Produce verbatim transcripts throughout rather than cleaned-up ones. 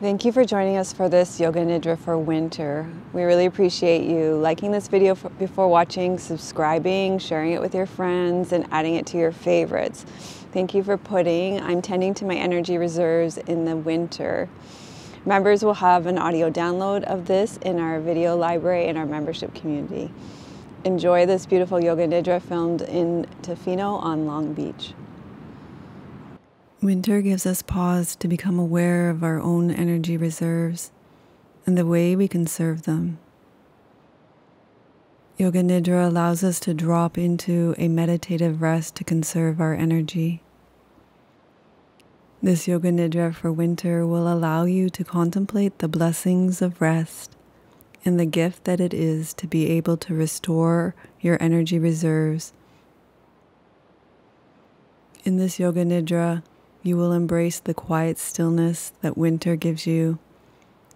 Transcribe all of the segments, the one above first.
Thank you for joining us for this Yoga Nidra for winter. We really appreciate you liking this video before watching, subscribing, sharing it with your friends, and adding it to your favorites. Thank you for putting, I'm tending to my energy reserves in the winter. Members will have an audio download of this in our video library in our membership community. Enjoy this beautiful Yoga Nidra filmed in Tofino on Long Beach. Winter gives us pause to become aware of our own energy reserves and the way we can serve them. Yoga Nidra allows us to drop into a meditative rest to conserve our energy. This Yoga Nidra for winter will allow you to contemplate the blessings of rest and the gift that it is to be able to restore your energy reserves. In this Yoga Nidra, you will embrace the quiet stillness that winter gives you,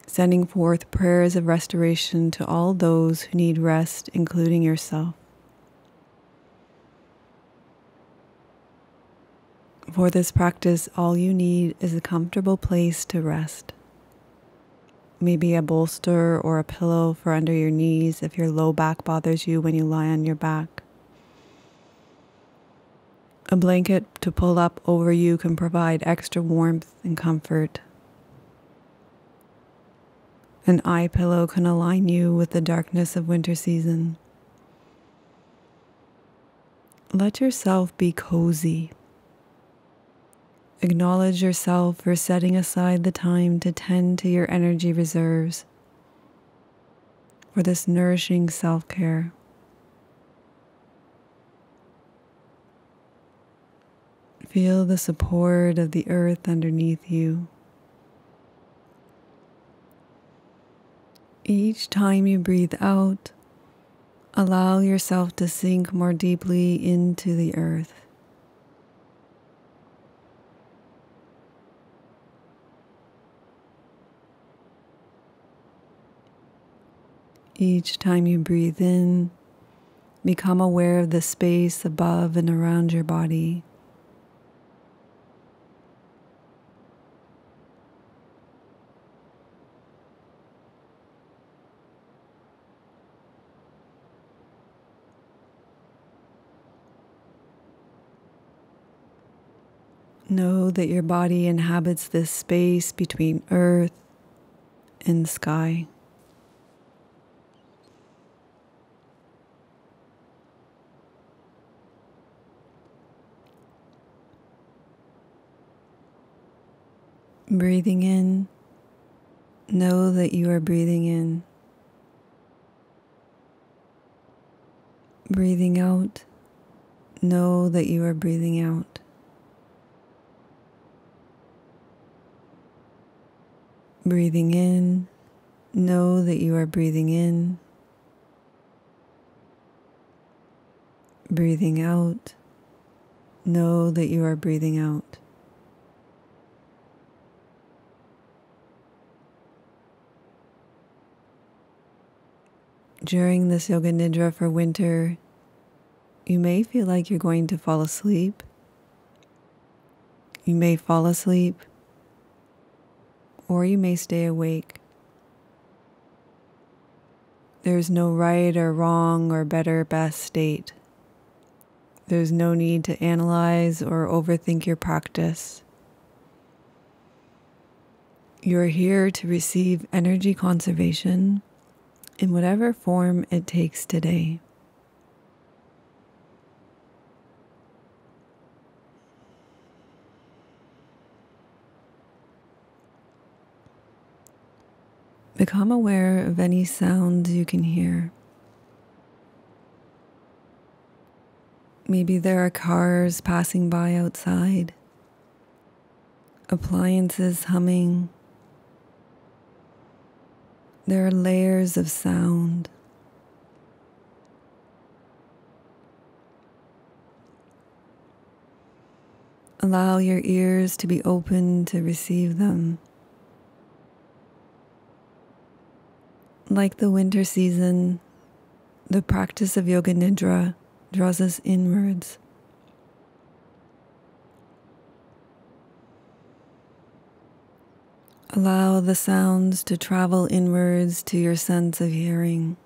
sending forth prayers of restoration to all those who need rest, including yourself. For this practice, all you need is a comfortable place to rest. Maybe a bolster or a pillow for under your knees if your low back bothers you when you lie on your back. A blanket to pull up over you can provide extra warmth and comfort. An eye pillow can align you with the darkness of winter season. Let yourself be cozy. Acknowledge yourself for setting aside the time to tend to your energy reserves for this nourishing self-care. Feel the support of the earth underneath you. Each time you breathe out, allow yourself to sink more deeply into the earth. Each time you breathe in, become aware of the space above and around your body. Know that your body inhabits this space between earth and sky. Breathing in, know that you are breathing in. Breathing out, know that you are breathing out. Breathing in, know that you are breathing in. Breathing out, know that you are breathing out. During this Yoga Nidra for winter, you may feel like you're going to fall asleep. You may fall asleep. Or you may stay awake. There is no right or wrong or better best state. There is no need to analyze or overthink your practice. You are here to receive energy conservation in whatever form it takes today. Become aware of any sounds you can hear. Maybe there are cars passing by outside, appliances humming. There are layers of sound. Allow your ears to be open to receive them. Like the winter season, the practice of Yoga Nidra draws us inwards. Allow the sounds to travel inwards to your sense of hearing.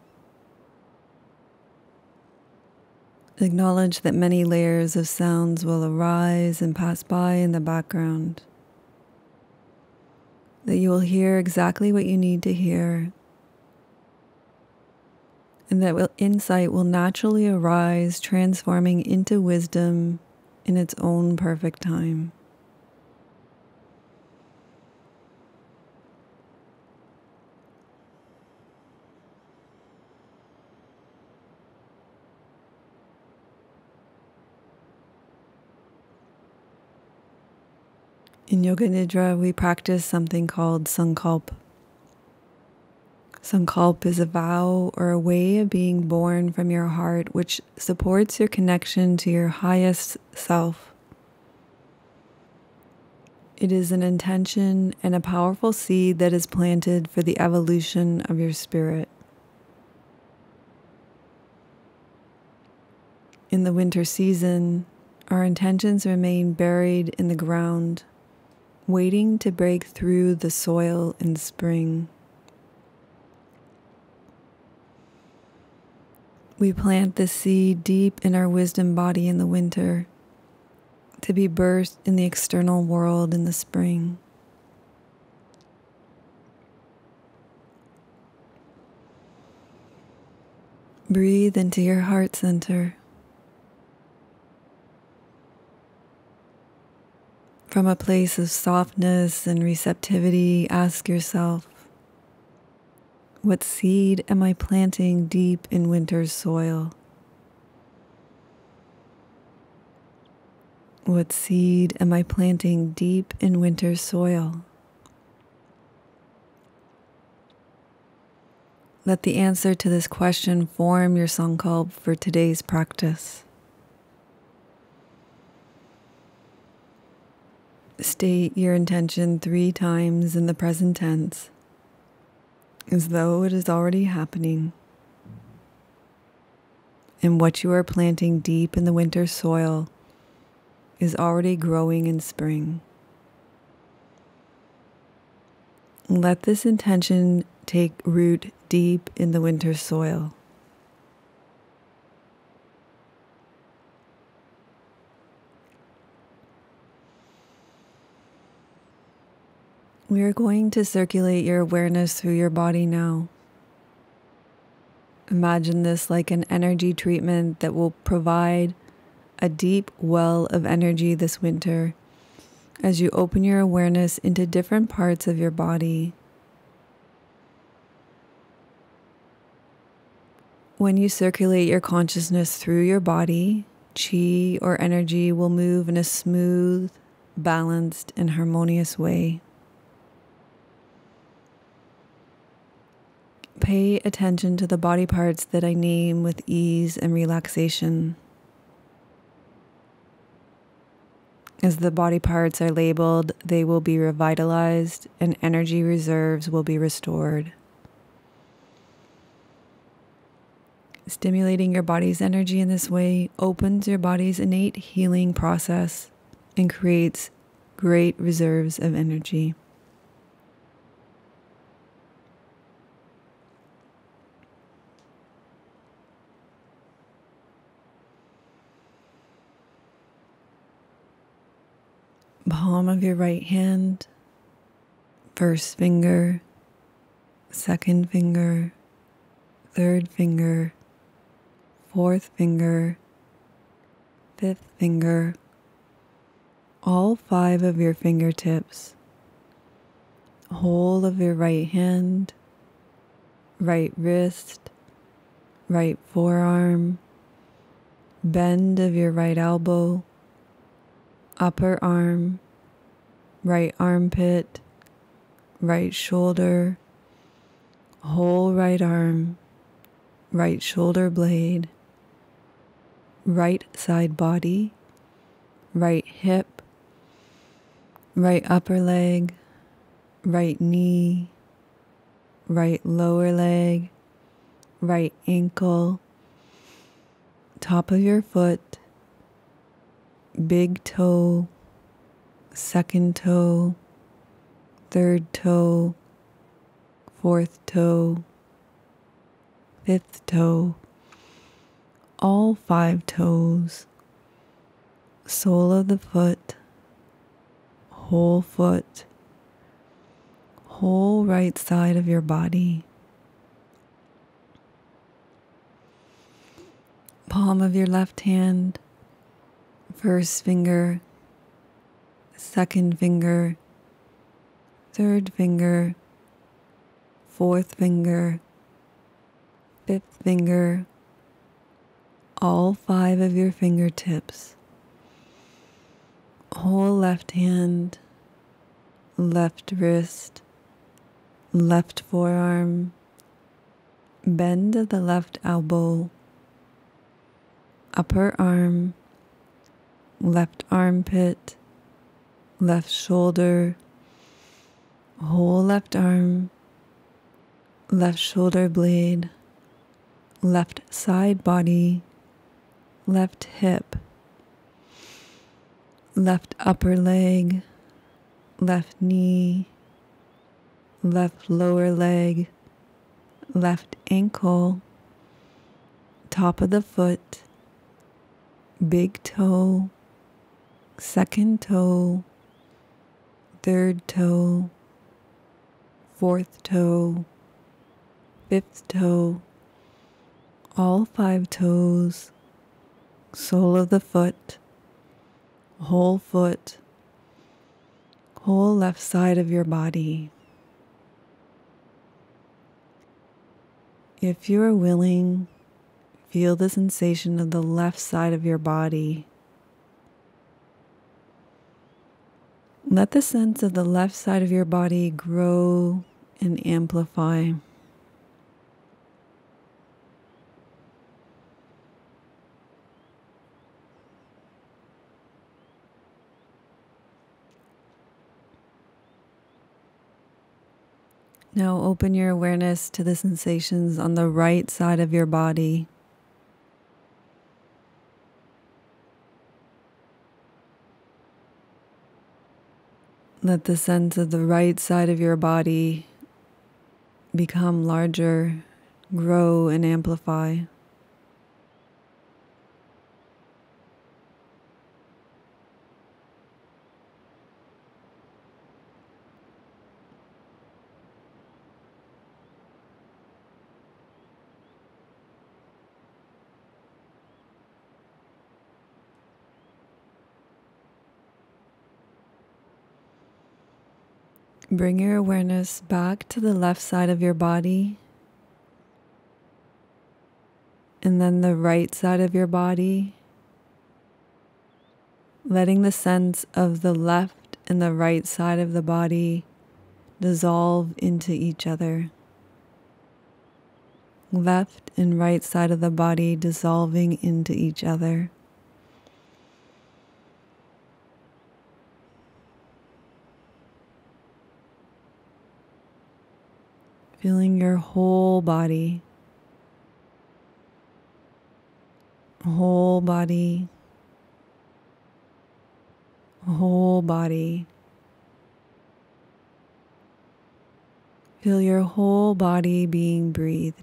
Acknowledge that many layers of sounds will arise and pass by in the background, that you will hear exactly what you need to hear, and that insight will naturally arise, transforming into wisdom in its own perfect time. In Yoga Nidra, we practice something called Sankalpa. Sankalpa is a vow or a way of being born from your heart, which supports your connection to your highest self. It is an intention and a powerful seed that is planted for the evolution of your spirit. In the winter season, our intentions remain buried in the ground, waiting to break through the soil in spring. We plant the seed deep in our wisdom body in the winter, to be birthed in the external world in the spring. Breathe into your heart center. From a place of softness and receptivity, ask yourself, what seed am I planting deep in winter's soil? What seed am I planting deep in winter's soil? Let the answer to this question form your sankalpa for today's practice. State your intention three times in the present tense, as though it is already happening, and what you are planting deep in the winter soil is already growing in spring. Let this intention take root deep in the winter soil. We are going to circulate your awareness through your body now. Imagine this like an energy treatment that will provide a deep well of energy this winter as you open your awareness into different parts of your body. When you circulate your consciousness through your body, chi or energy will move in a smooth, balanced, and harmonious way. Pay attention to the body parts that I name with ease and relaxation. As the body parts are labeled, they will be revitalized and energy reserves will be restored. Stimulating your body's energy in this way opens your body's innate healing process and creates great reserves of energy. Palm of your right hand, first finger, second finger, third finger, fourth finger, fifth finger, all five of your fingertips, whole of your right hand, right wrist, right forearm, bend of your right elbow, upper arm, right armpit, right shoulder, whole right arm, right shoulder blade, right side body, right hip, right upper leg, right knee, right lower leg, right ankle, top of your foot, big toe, second toe, third toe, fourth toe, fifth toe, all five toes, sole of the foot, whole foot, whole right side of your body, palm of your left hand, first finger, second finger, third finger, fourth finger, fifth finger, all five of your fingertips, whole left hand, left wrist, left forearm, bend of the left elbow, upper arm, left armpit, left shoulder, whole left arm, left shoulder blade, left side body, left hip, left upper leg, left knee, left lower leg, left ankle, top of the foot, big toe, second toe, third toe, fourth toe, fifth toe, all five toes, sole of the foot, whole foot, whole left side of your body. If you are willing, feel the sensation of the left side of your body. Let the sense of the left side of your body grow and amplify. Now open your awareness to the sensations on the right side of your body. Let the sense of the right side of your body become larger, grow and amplify. Bring your awareness back to the left side of your body and then the right side of your body, letting the sense of the left and the right side of the body dissolve into each other. Left and right side of the body dissolving into each other. Feeling your whole body, whole body, whole body. Feel your whole body being breathed.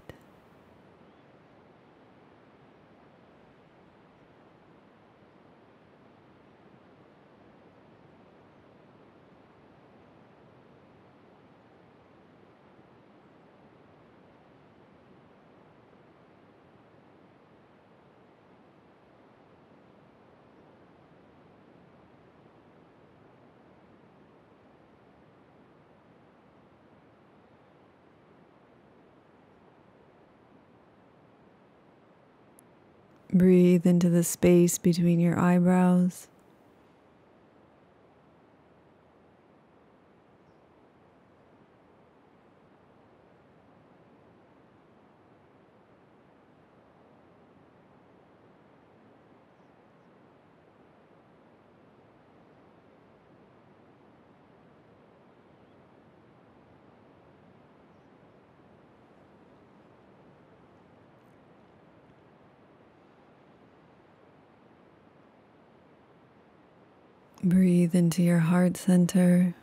Breathe into the space between your eyebrows. Breathe into your heart center,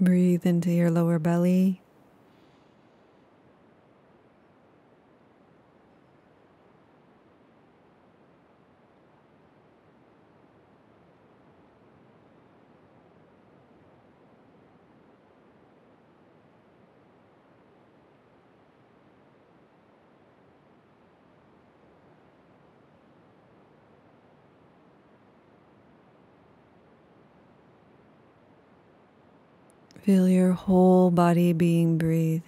Breathe into your lower belly. Feel your whole body being breathed.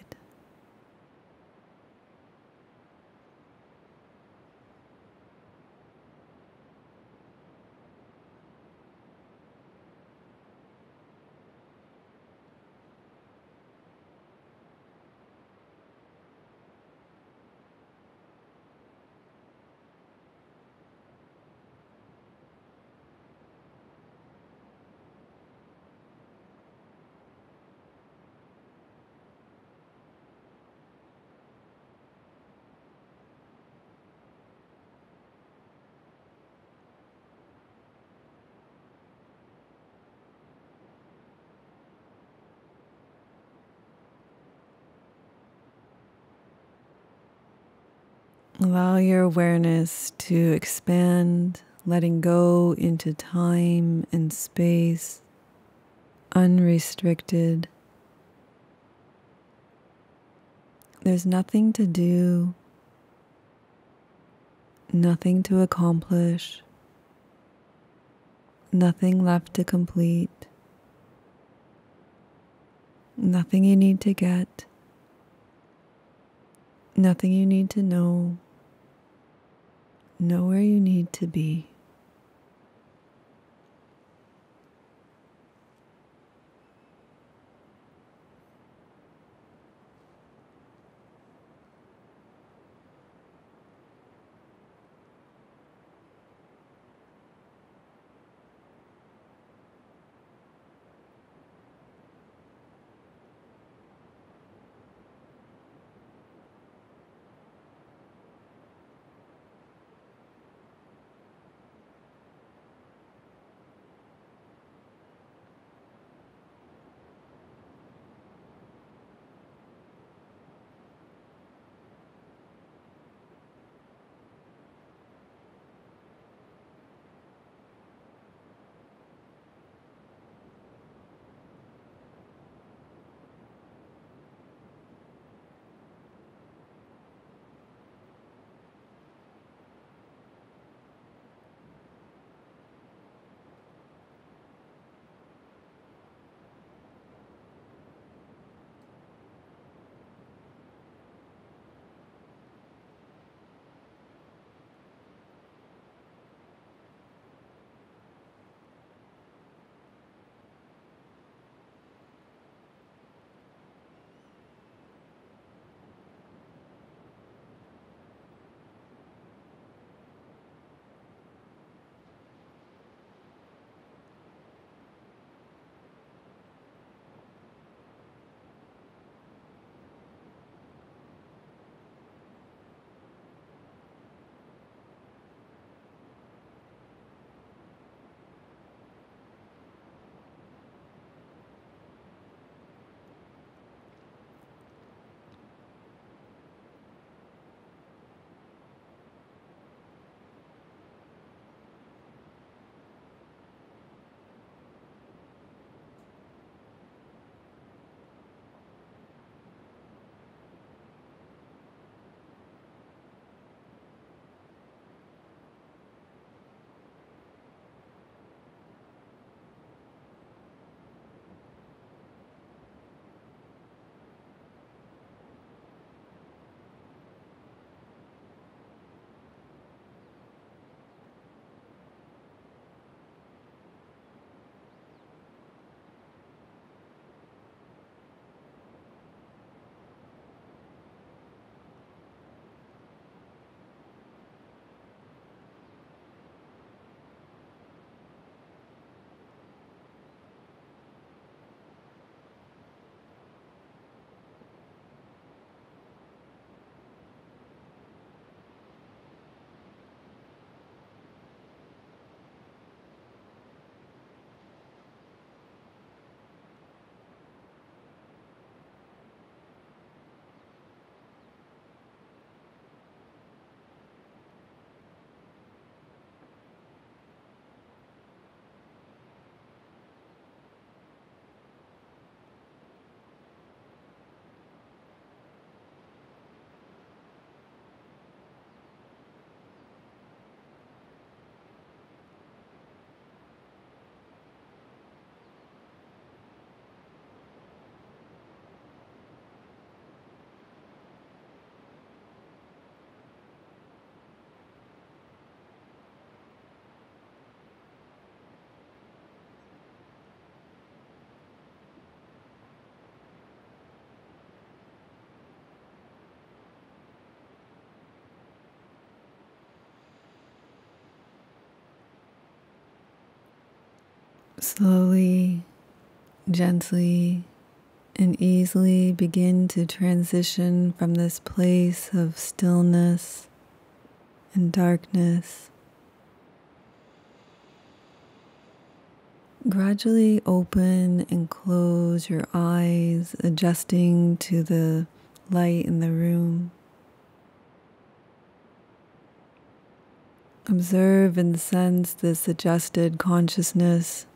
Allow your awareness to expand, letting go into time and space, unrestricted. There's nothing to do, nothing to accomplish, nothing left to complete, nothing you need to get, nothing you need to know. Know where you need to be. Slowly, gently, and easily begin to transition from this place of stillness and darkness. Gradually open and close your eyes, adjusting to the light in the room. Observe and sense this adjusted consciousness,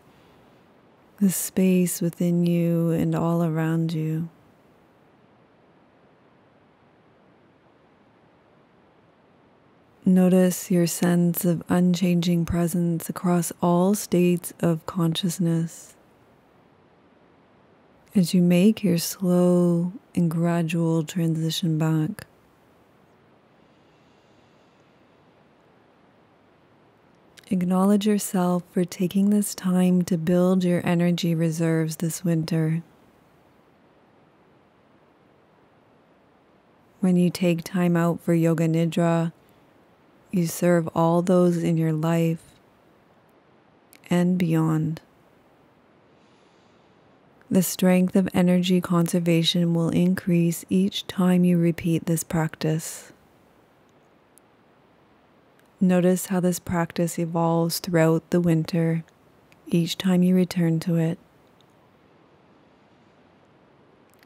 the space within you and all around you. Notice your sense of unchanging presence across all states of consciousness. As you make your slow and gradual transition back, acknowledge yourself for taking this time to build your energy reserves this winter. When you take time out for Yoga Nidra, you serve all those in your life and beyond. The strength of energy conservation will increase each time you repeat this practice. Notice how this practice evolves throughout the winter, each time you return to it.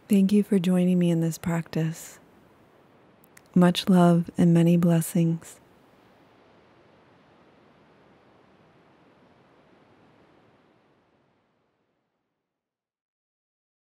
Thank you for joining me in this practice. Much love and many blessings.